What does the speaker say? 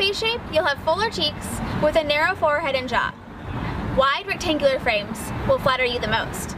face shape, you'll have fuller cheeks with a narrow forehead and jaw. Wide rectangular frames will flatter you the most.